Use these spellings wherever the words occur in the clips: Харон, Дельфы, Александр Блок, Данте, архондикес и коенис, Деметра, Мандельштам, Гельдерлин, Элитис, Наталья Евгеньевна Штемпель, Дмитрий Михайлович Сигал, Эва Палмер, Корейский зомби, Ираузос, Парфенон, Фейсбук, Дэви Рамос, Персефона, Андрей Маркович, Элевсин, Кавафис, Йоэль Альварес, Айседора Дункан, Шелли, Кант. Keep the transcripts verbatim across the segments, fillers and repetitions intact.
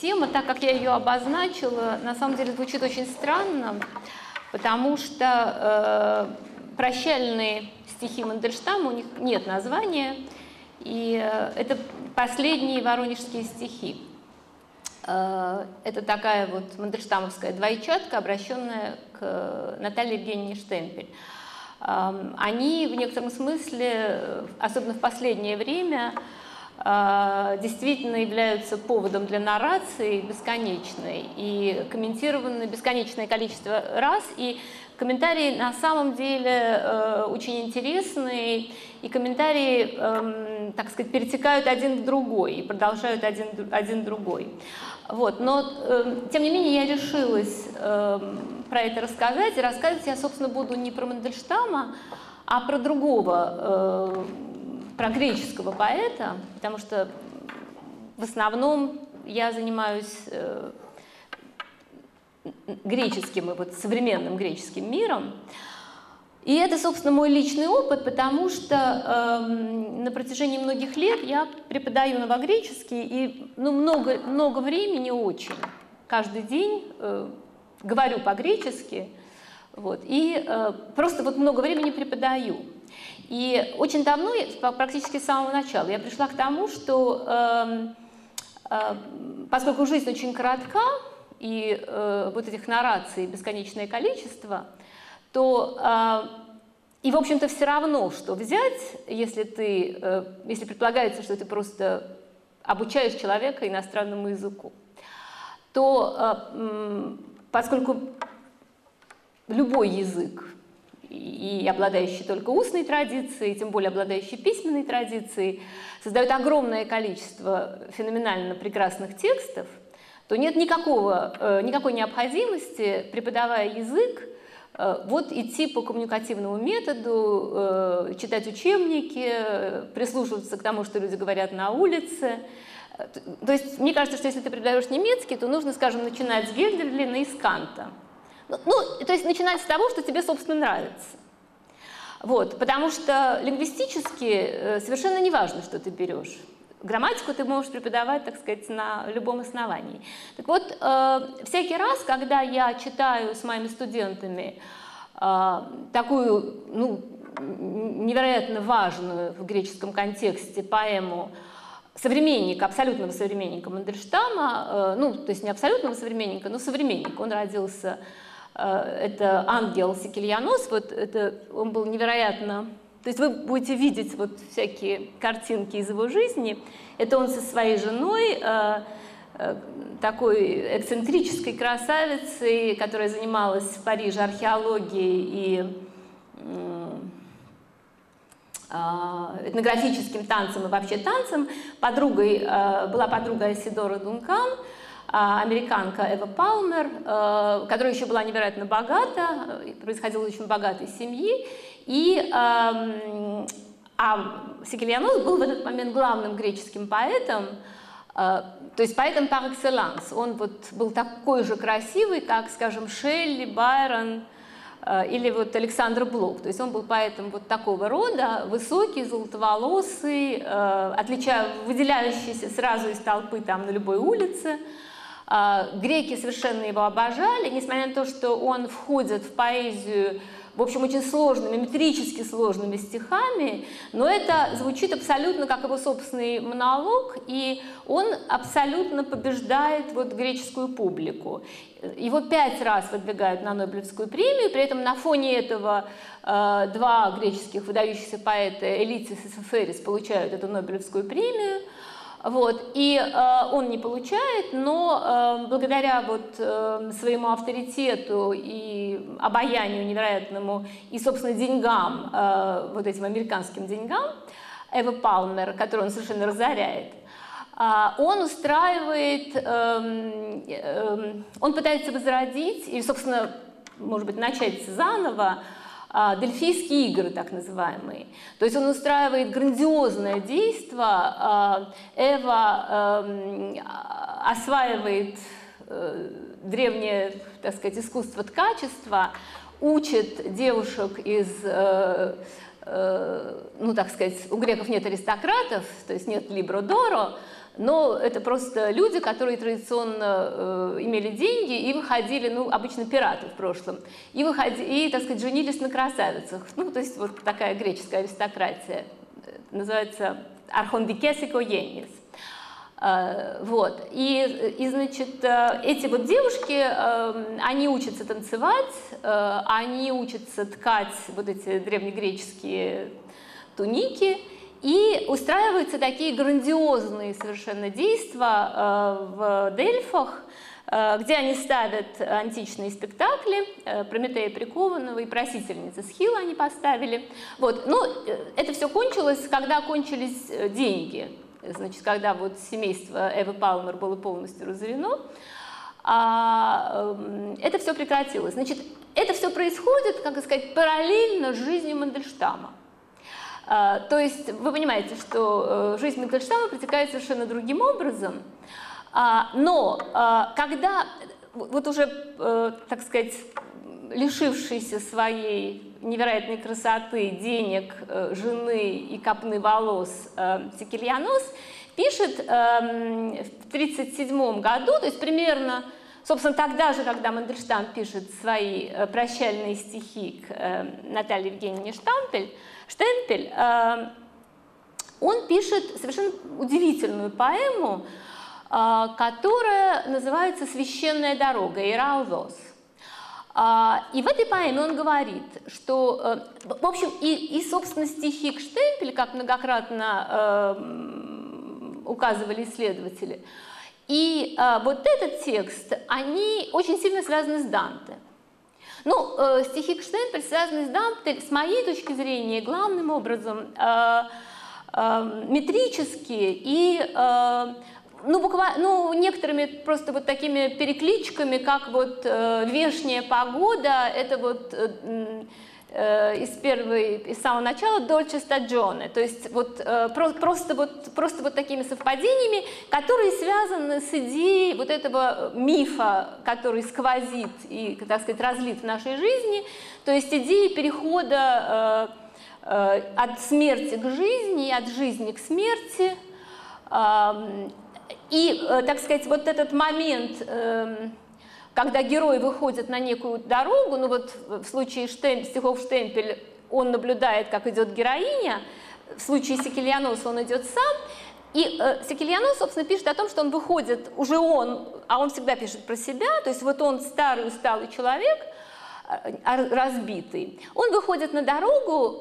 тема, так как я ее обозначила, на самом деле звучит очень странно, потому что э, прощальные стихи Мандельштама, у них нет названия, и э, это последние воронежские стихи. Э, это такая вот мандельштамовская двойчатка, обращенная к Наталье Евгеньевне Штемпель. Э, они в некотором смысле, особенно в последнее время, действительно являются поводом для нарации бесконечной и комментированы бесконечное количество раз, и комментарии на самом деле э, очень интересные, и комментарии, э, так сказать, перетекают один в другой и продолжают один, один другой. Вот. Но, э, тем не менее, я решилась э, про это рассказать, и рассказывать я, собственно, буду не про Мандельштама, а про другого э, про греческого поэта, потому что в основном я занимаюсь греческим и вот современным греческим миром. И это, собственно, мой личный опыт, потому что э, на протяжении многих лет я преподаю новогреческий, и ну, много, много времени очень. Каждый день э, говорю по-гречески, вот, и э, просто вот много времени преподаю. И очень давно, практически с самого начала, я пришла к тому, что э, э, поскольку жизнь очень коротка, и э, вот этих нараций бесконечное количество, то э, и, в общем-то, все равно, что взять, если, ты, э, если предполагается, что ты просто обучаешь человека иностранному языку, то э, э, поскольку любой язык, и обладающие только устной традицией, тем более обладающие письменной традицией, создают огромное количество феноменально прекрасных текстов, то нет никакого, никакой необходимости, преподавая язык, вот идти по коммуникативному методу, читать учебники, прислушиваться к тому, что люди говорят на улице. То есть мне кажется, что если ты преподаешь немецкий, то нужно, скажем, начинать с Гельдерлина и с Канта. Ну, то есть начинать с того, что тебе, собственно, нравится. Вот, потому что лингвистически совершенно не важно, что ты берешь. Грамматику ты можешь преподавать, так сказать, на любом основании. Так вот, э, всякий раз, когда я читаю с моими студентами э, такую ну, невероятно важную в греческом контексте поэму современника, абсолютного современника Мандельштама, э, ну, то есть не абсолютного современника, но современника, он родился... Это Ангелос Сикельянос, вот это, он был невероятно... То есть вы будете видеть вот всякие картинки из его жизни. Это он со своей женой, такой эксцентрической красавицей, которая занималась в Париже археологией и этнографическим танцем и вообще танцем. Подругой была подруга Айседора Дункан, американка Эва Палмер, которая еще была невероятно богата, происходила из очень богатой семьи. И, а Сикельянос был в этот момент главным греческим поэтом, то есть поэтом par excellence. Он вот был такой же красивый, как, скажем, Шелли, Байрон или вот Александр Блок. То есть он был поэтом вот такого рода, высокий, золотоволосый, отличая, выделяющийся сразу из толпы там на любой улице. Греки совершенно его обожали, несмотря на то, что он входит в поэзию, в общем, очень сложными, метрически сложными стихами, но это звучит абсолютно как его собственный монолог, и он абсолютно побеждает вот греческую публику. Его пять раз выдвигают на Нобелевскую премию, при этом на фоне этого э, два греческих выдающихся поэта, Элитис и Сеферис, получают эту Нобелевскую премию. Вот. И э, он не получает, но э, благодаря вот, э, своему авторитету и обаянию невероятному, и, собственно, деньгам, э, вот этим американским деньгам, Эва Палмер, которую он совершенно разоряет, э, он устраивает, э, э, он пытается возродить и, собственно, может быть, начать заново, Дельфийские игры, так называемые. То есть он устраивает грандиозное действо. Эва осваивает древнее, так сказать, искусство ткачества, учит девушек из, ну, так сказать, у греков нет аристократов, то есть нет либро-доро, но это просто люди, которые традиционно э, имели деньги и выходили, ну, обычно пираты в прошлом, и, выходи, и так сказать, женились на красавицах. Ну, то есть вот такая греческая аристократия, называется «архондикес и коенис». Вот. И, и, значит, эти вот девушки, они учатся танцевать, они учатся ткать вот эти древнегреческие туники, и устраиваются такие грандиозные совершенно действия в Дельфах, где они ставят античные спектакли, «Прометея прикованного» и «Просительница Схила» они поставили. Вот. Но это все кончилось, когда кончились деньги. Значит, когда вот семейство Эвы Палмер было полностью разорено, это все прекратилось. Значит, это все происходит, как сказать, параллельно жизни Мандельштама. То есть вы понимаете, что жизнь Мандельштама протекает совершенно другим образом, но когда вот уже, так сказать, лишившийся своей невероятной красоты, денег, жены и копны волос Сикельянос пишет в тысяча девятьсот тридцать седьмом году, то есть примерно, собственно, тогда же, когда Мандельштам пишет свои прощальные стихи к Наталье Евгеньевне Штемпель, Штемпель, он пишет совершенно удивительную поэму, которая называется «Священная дорога» «Ираузос». И в этой поэме он говорит, что, в общем, и, и собственно, стихи к Штемпелю, как многократно э, указывали исследователи, и э, вот этот текст, они очень сильно связаны с Данте. Ну, э, стихи к Штемпелю связаны с Данте, с моей точки зрения, главным образом, э, э, метрические и... Э, Ну, буквально, ну, некоторыми просто вот такими перекличками, как вот э, «Вешняя погода», это вот э, э, из первой, из самого начала «Дольче стаджоне», то есть вот, э, про, просто, вот, просто вот такими совпадениями, которые связаны с идеей вот этого мифа, который сквозит и, так сказать, разлит в нашей жизни, то есть идея перехода э, э, от смерти к жизни, от жизни к смерти, э, И, так сказать, вот этот момент, когда герой выходит на некую дорогу, ну вот в случае Штемпель, стихов Штемпель он наблюдает, как идет героиня, в случае Сикельяноса он идет сам, и Сикельянос, собственно, пишет о том, что он выходит, уже он, а он всегда пишет про себя, то есть вот он старый усталый человек, разбитый, он выходит на дорогу,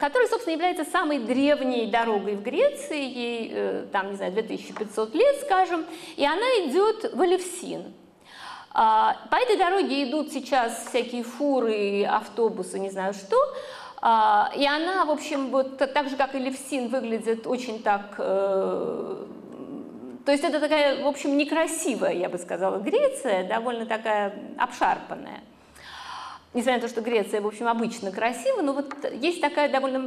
которая, собственно, является самой древней дорогой в Греции, ей, там, не знаю, две тысячи пятьсот лет, скажем, и она идет в Элевсин. По этой дороге идут сейчас всякие фуры, автобусы, не знаю что, и она, в общем, вот так же, как Элевсин, выглядит очень так... То есть это такая, в общем, некрасивая, я бы сказала, Греция, довольно такая обшарпанная. Несмотря на то, что Греция, в общем, обычно красива, но вот есть такая довольно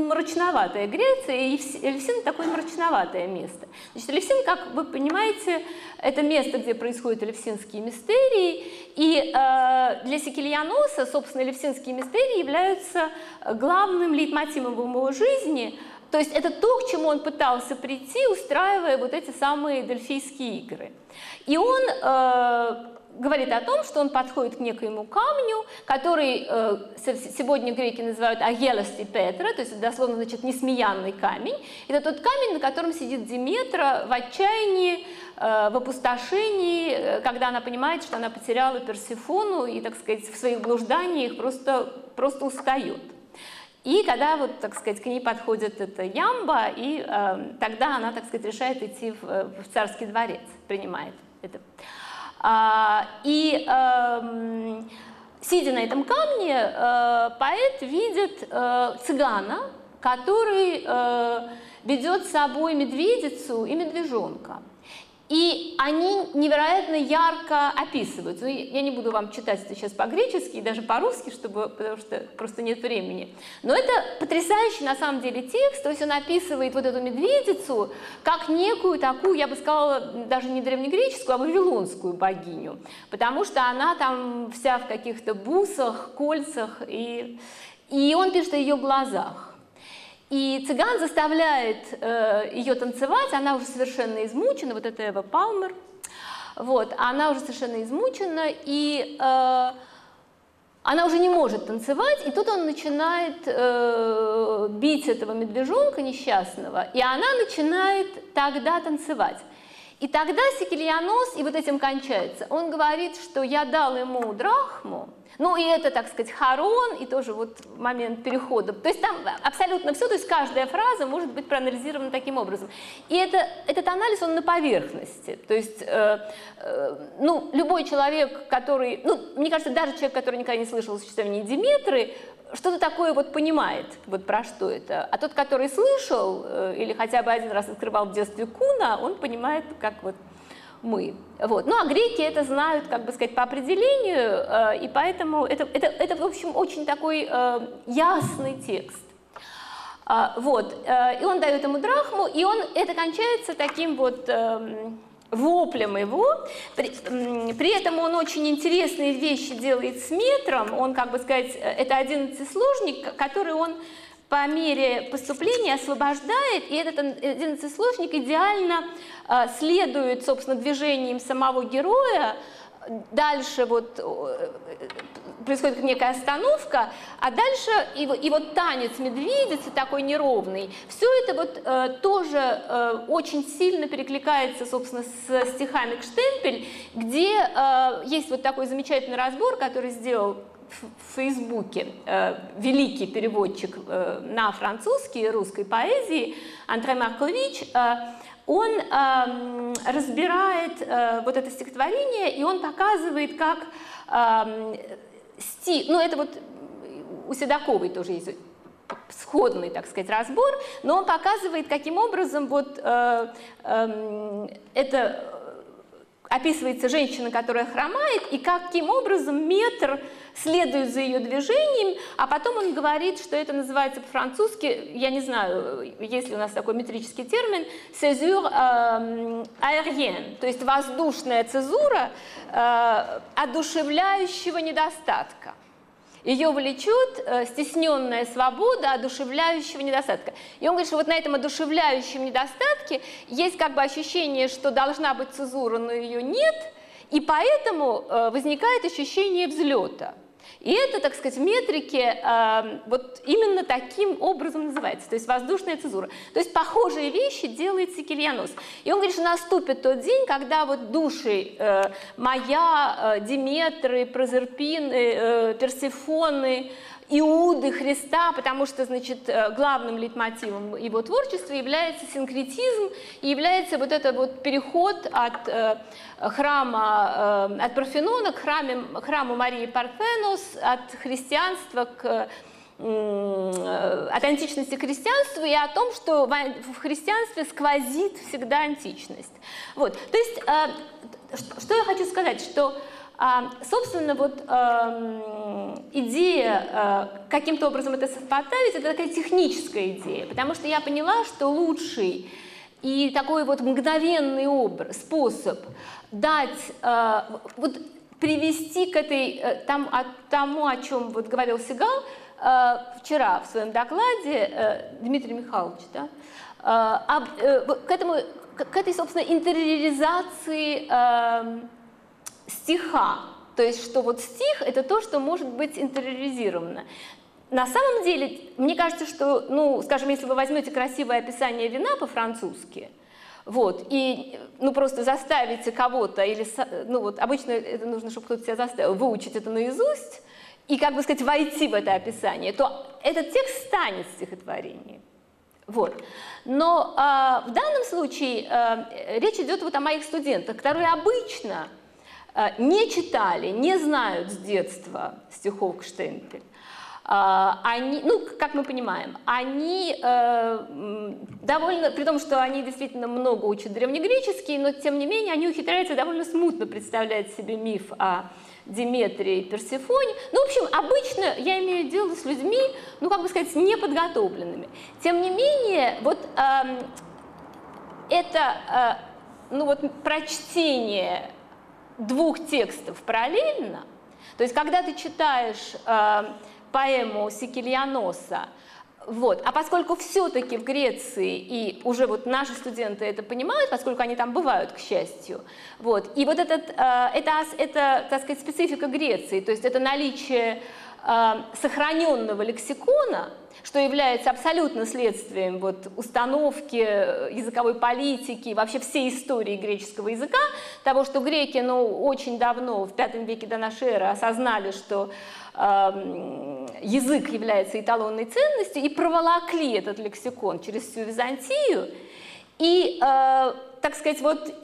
мрачноватая Греция, и Элевсин такое мрачноватое место. Значит, Элевсин, как вы понимаете, это место, где происходят элевсинские мистерии, и э, для Сикельяноса, собственно, элевсинские мистерии являются главным лейтмотивом в его жизни, то есть это то, к чему он пытался прийти, устраивая вот эти самые дельфийские игры. И он... Э, говорит о том, что он подходит к некоему камню, который э, сегодня греки называют «агелос Петра», то есть дословно значит «несмеянный камень». Это тот камень, на котором сидит Деметра в отчаянии, э, в опустошении, когда она понимает, что она потеряла Персефону и, так сказать, в своих блужданиях просто, просто устает. И когда, вот, так сказать, к ней подходит эта ямба, и э, тогда она, так сказать, решает идти в, в царский дворец, принимает это. И, сидя на этом камне, поэт видит цыгана, который ведет с собой медведицу и медвежонка. И они невероятно ярко описываются. Ну, я не буду вам читать это сейчас по-гречески и даже по-русски, чтобы, потому что просто нет времени. Но это потрясающий на самом деле текст. То есть он описывает вот эту медведицу как некую такую, я бы сказала, даже не древнегреческую, а вавилонскую богиню. Потому что она там вся в каких-то бусах, кольцах. И, и он пишет о ее глазах. И цыган заставляет э, ее танцевать, она уже совершенно измучена, вот это Эва Палмер, вот, она уже совершенно измучена, и э, она уже не может танцевать, и тут он начинает э, бить этого медвежонка несчастного, и она начинает тогда танцевать. И тогда Сикельянос, и вот этим кончается, он говорит, что я дал ему драхму, ну и это, так сказать, Харон, и тоже вот момент перехода. То есть там абсолютно все, то есть каждая фраза может быть проанализирована таким образом. И это, этот анализ, он на поверхности. То есть, э, э, ну, любой человек, который, ну, мне кажется, даже человек, который никогда не слышал о существовании Деметры, что-то такое вот понимает, вот про что это. А тот, который слышал, э, или хотя бы один раз открывал в детстве Куна, он понимает, как вот... мы. Вот. Ну а греки это знают, как бы сказать, по определению, э, и поэтому это, это, это, в общем, очень такой э, ясный текст. Э, вот. Э, и он дает ему драхму, и он, это кончается таким вот э, воплем его. При, э, при этом он очень интересные вещи делает с метром, он, как бы сказать, это одиннадцатисложник, который он по мере поступления освобождает, и этот одиннадцатисложник идеально э, следует, собственно, движениям самого героя. Дальше вот происходит некая остановка, а дальше и, и вот танец медведицы такой неровный. Все это вот э, тоже э, очень сильно перекликается, собственно, с стихами к Штемпель, где э, есть вот такой замечательный разбор, который сделал в Фейсбуке э, великий переводчик э, на французский и русской поэзии Андрей Маркович, э, он э, разбирает э, вот это стихотворение, и он показывает, как э, стих, ну это вот у Седаковой тоже есть сходный, так сказать, разбор, но он показывает, каким образом вот э, э, это описывается женщина, которая хромает, и каким образом метр следует за ее движением, а потом он говорит, что это называется по-французски, я не знаю, есть ли у нас такой метрический термин, «césure aérienne», то есть воздушная цезура э, одушевляющего недостатка. Ее влечет э, стесненная свобода одушевляющего недостатка. И он говорит, что вот на этом одушевляющем недостатке есть как бы ощущение, что должна быть цезура, но ее нет, и поэтому э, возникает ощущение взлета. И это, так сказать, в метрике э, вот именно таким образом называется, то есть воздушная цезура. То есть похожие вещи делает Сикельянос. И он говорит, что наступит тот день, когда вот души э, Майя, э, Деметры, Прозерпины, э, Персефоны, Иуды, Христа, потому что, значит, главным лейтмотивом его творчества является синкретизм, и является вот этот вот переход от э, храма, э, от Парфенона к храме, храму Марии Парфенос, от христианства к, э, от античности к христианству, и о том, что в христианстве сквозит всегда античность. Вот, то есть, э, что, что я хочу сказать, что А, собственно, вот э, идея, э, каким-то образом это сопоставить, это такая техническая идея, потому что я поняла, что лучший и такой вот мгновенный образ, способ дать, э, вот привести к этой, э, там, о, тому, о чем вот говорил Сигал э, вчера в своем докладе, э, Дмитрий Михайлович, да, э, об, э, к, этому, к этой, собственно, интериоризации э, стиха, то есть что вот стих это то, что может быть интериоризировано. На самом деле, мне кажется, что, ну, скажем, если вы возьмете красивое описание вина по-французски, вот, и, ну, просто заставите кого-то, или, ну, вот, обычно это нужно, чтобы кто-то себя заставил, выучить это наизусть и, как бы сказать, войти в это описание, то этот текст станет стихотворением. Вот. Но э, в данном случае э, речь идет вот о моих студентах, которые обычно не читали, не знают с детства стихов к Штемпель. Они, ну, как мы понимаем, они э, довольно, при том, что они действительно много учат древнегреческий, но тем не менее они ухитряются довольно смутно представлять себе миф о Деметре и Персефоне. Ну, в общем, обычно я имею дело с людьми, ну, как бы сказать, неподготовленными. Тем не менее, вот э, это, э, ну, вот прочтение двух текстов параллельно, то есть когда ты читаешь э, поэму Сикельяноса Вот. А поскольку все-таки в Греции, и уже вот наши студенты это понимают, поскольку они там бывают, к счастью, вот, и вот этот, э, это, это, так сказать, специфика Греции, то есть это наличие э, сохраненного лексикона, что является абсолютно следствием вот, установки языковой политики, вообще всей истории греческого языка, того, что греки ну, очень давно, в пятом веке до нашей эры, осознали, что э, язык является эталонной ценностью, и проволокли этот лексикон через всю Византию, и, э, так сказать, вот,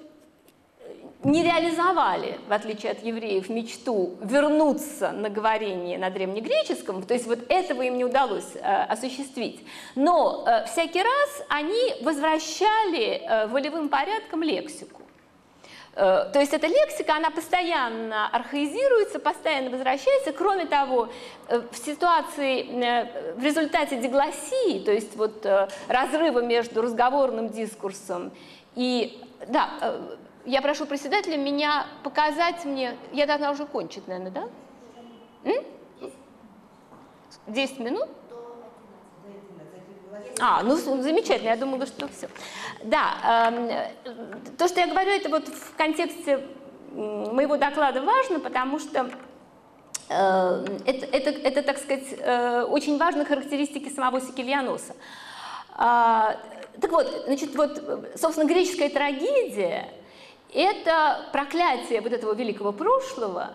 не реализовали, в отличие от евреев, мечту вернуться на говорение на древнегреческом, то есть вот этого им не удалось э, осуществить. Но э, всякий раз они возвращали э, волевым порядком лексику. Э, то есть эта лексика, она постоянно архаизируется, постоянно возвращается. Кроме того, э, в ситуации, э, в результате дегласии, то есть вот э, разрыва между разговорным дискурсом и... Да, э, я прошу председателя меня показать мне... Я должна уже кончить, наверное, да? М? десять минут? А, ну замечательно, я думала, что все. Да, э, то, что я говорю, это вот в контексте моего доклада важно, потому что э, это, это, это, так сказать, э, очень важные характеристики самого Сикельяноса. Э, так вот, значит, вот, собственно, греческая трагедия... Это проклятие вот этого великого прошлого,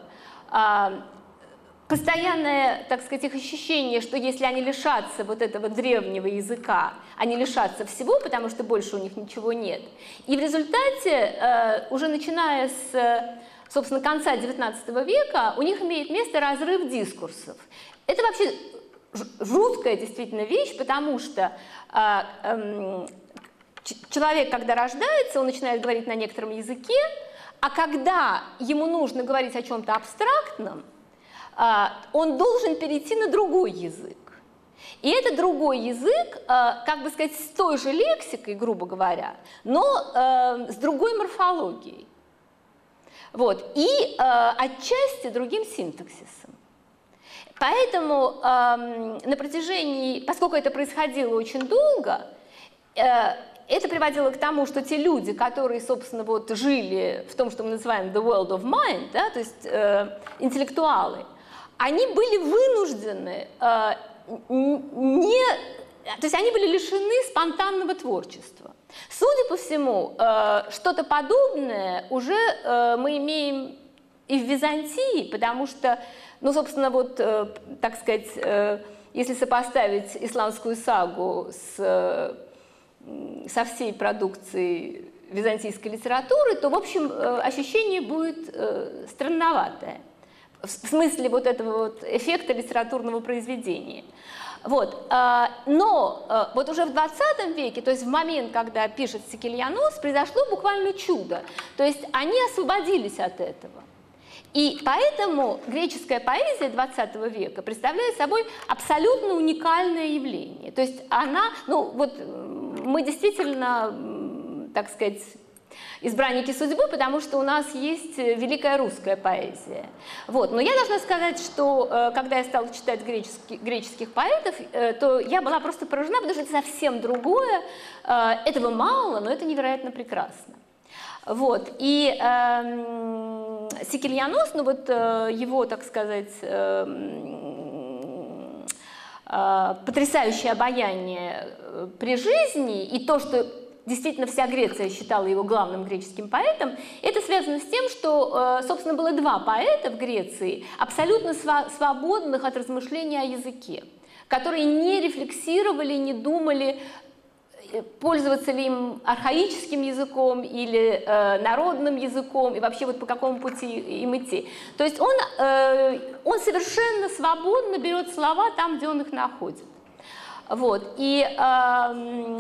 постоянное, так сказать, их ощущение, что если они лишатся вот этого древнего языка, они лишатся всего, потому что больше у них ничего нет. И в результате, уже начиная с, собственно, конца девятнадцатого века, у них имеет место разрыв дискурсов. Это вообще жуткая действительно вещь, потому что... Человек, когда рождается, он начинает говорить на некотором языке, а когда ему нужно говорить о чем-то абстрактном, он должен перейти на другой язык. И это другой язык, как бы сказать, с той же лексикой, грубо говоря, но с другой морфологией. Вот. И отчасти другим синтаксисом. Поэтому на протяжении, поскольку это происходило очень долго, это приводило к тому, что те люди, которые, собственно, вот, жили в том, что мы называем the world of mind, да, то есть э, интеллектуалы, они были вынуждены, э, не, то есть они были лишены спонтанного творчества. Судя по всему, э, что-то подобное уже э, мы имеем и в Византии, потому что, ну, собственно, вот, э, так сказать, э, если сопоставить исламскую сагу с... Э, со всей продукцией византийской литературы, то, в общем, ощущение будет странноватое. В смысле вот этого вот эффекта литературного произведения. Вот. Но вот уже в двадцатом веке, то есть в момент, когда пишет Сикельянос, произошло буквально чудо. То есть они освободились от этого. И поэтому греческая поэзия двадцатого века представляет собой абсолютно уникальное явление. То есть она, ну вот мы действительно, так сказать, избранники судьбы, потому что у нас есть великая русская поэзия. Вот. Но я должна сказать, что когда я стала читать греческих, греческих поэтов, то я была просто поражена, потому что это совсем другое, этого мало, но это невероятно прекрасно. Вот. И э, Сикельянос, ну вот э, его, так сказать, э, э, потрясающее обаяние при жизни и то, что действительно вся Греция считала его главным греческим поэтом, это связано с тем, что, э, собственно, было два поэта в Греции, абсолютно сва- свободных от размышлений о языке, которые не рефлексировали, не думали, пользоваться ли им архаическим языком или э, народным языком, и вообще вот по какому пути им идти. То есть он, э, он совершенно свободно берет слова там, где он их находит. Вот. И э,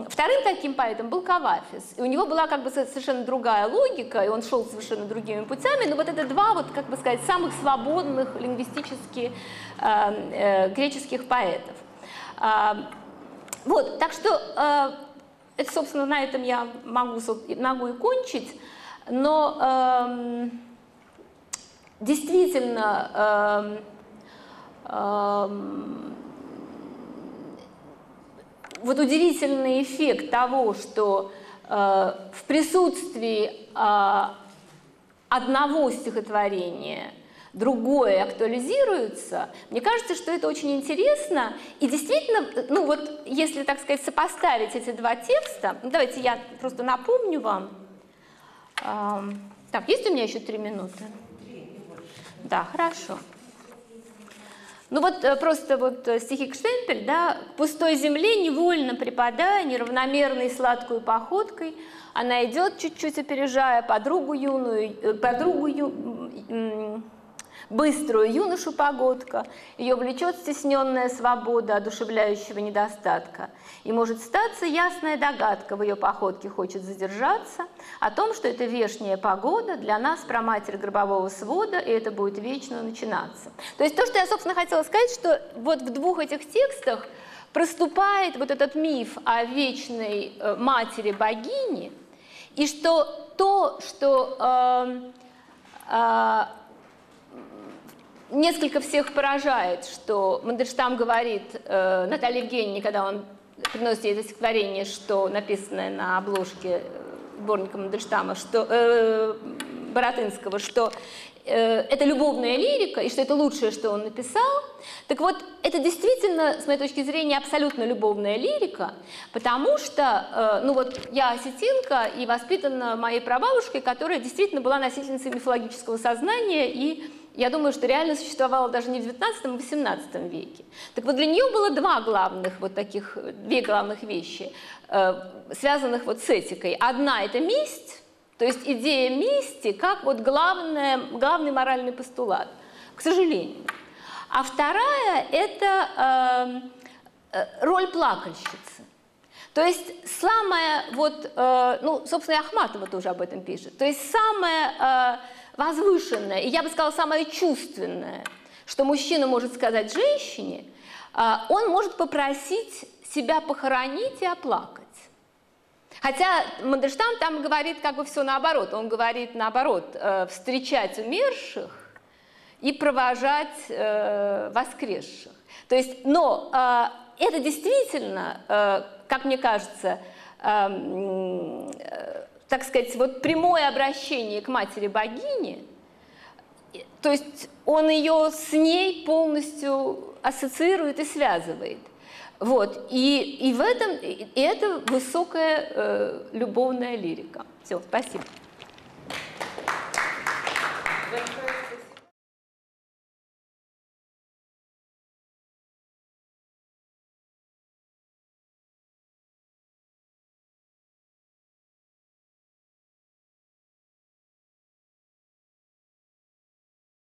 вторым таким поэтом был Кавафис. И у него была как бы совершенно другая логика, и он шел совершенно другими путями, но вот это два, вот, как бы сказать, самых свободных лингвистически э, э, греческих поэтов. Вот, так что... Э, Это, собственно, на этом я могу, могу и кончить, но э, действительно э, э, вот удивительный эффект того, что э, в присутствии э, одного стихотворения другое актуализируется, мне кажется, что это очень интересно. И действительно, ну вот, если, так сказать, сопоставить эти два текста, ну, давайте я просто напомню вам. Э, так, есть у меня еще три минуты? Да, хорошо. Ну вот просто вот стихи Штемпель, да, к пустой земле, невольно припадая, неравномерной сладкой походкой, она идет, чуть-чуть опережая подругу юную, подругу ю... быструю юношу погодка, ее влечет стесненная свобода одушевляющего недостатка. И может статься ясная догадка в ее походке хочет задержаться о том, что это вешняя погода для нас, праматерь гробового свода, и это будет вечно начинаться. То есть то, что я, собственно, хотела сказать, что вот в двух этих текстах проступает вот этот миф о вечной матери-богине, и что то, что... Э, э, Несколько всех поражает, что Мандельштам говорит э, Наталье Евгеньевне, когда он приносит ей это стихотворение, что написанное на обложке сборника Мандельштама, что, э, Баратынского, что э, это любовная лирика и что это лучшее, что он написал. Так вот, это действительно, с моей точки зрения, абсолютно любовная лирика, потому что, э, ну вот, я осетинка и воспитана моей прабабушкой, которая действительно была носительницей мифологического сознания и... Я думаю, что реально существовало даже не в девятнадцатом, а в восемнадцатом веке. Так вот, для нее было два главных вот таких, две главных вещи, связанных вот с этикой. Одна – это месть, то есть идея мести как вот главное, главный моральный постулат, к сожалению. А вторая – это роль плакальщицы. То есть самая вот, ну, собственно, и Ахматова тоже об этом пишет, то есть самая... возвышенное, и я бы сказала, самое чувственное, что мужчина может сказать женщине, он может попросить себя похоронить и оплакать. Хотя Мандельштам там говорит как бы все наоборот, он говорит наоборот, встречать умерших и провожать воскресших. То есть, но это действительно, как мне кажется, так сказать, вот прямое обращение к матери-богине, то есть он ее с ней полностью ассоциирует и связывает. Вот. И, и в этом, и это высокая э, любовная лирика. Все, спасибо.